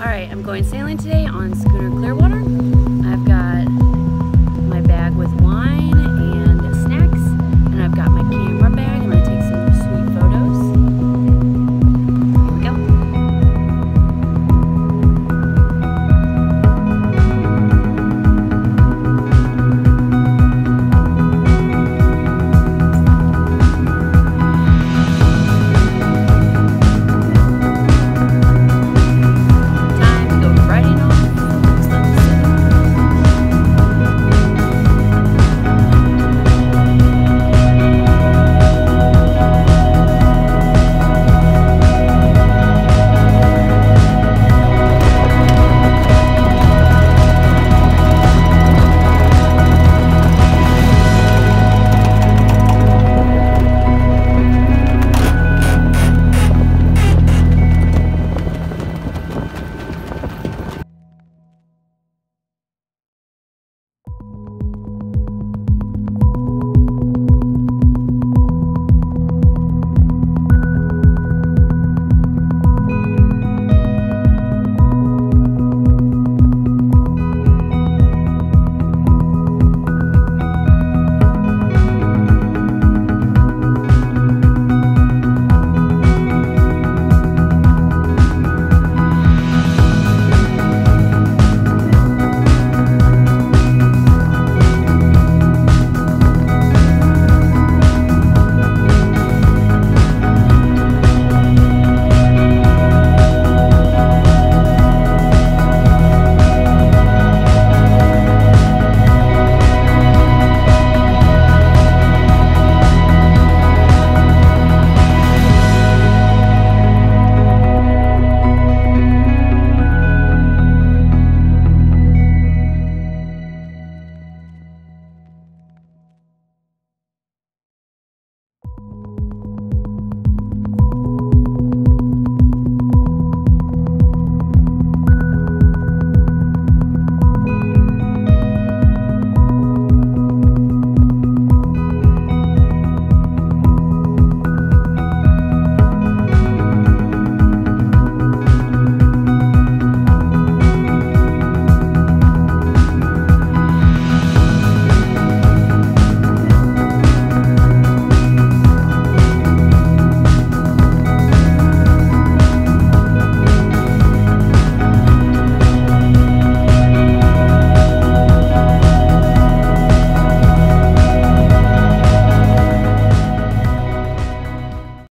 Alright, I'm going sailing today on Schooner Clearwater.